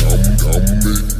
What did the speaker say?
Dominic, bruh.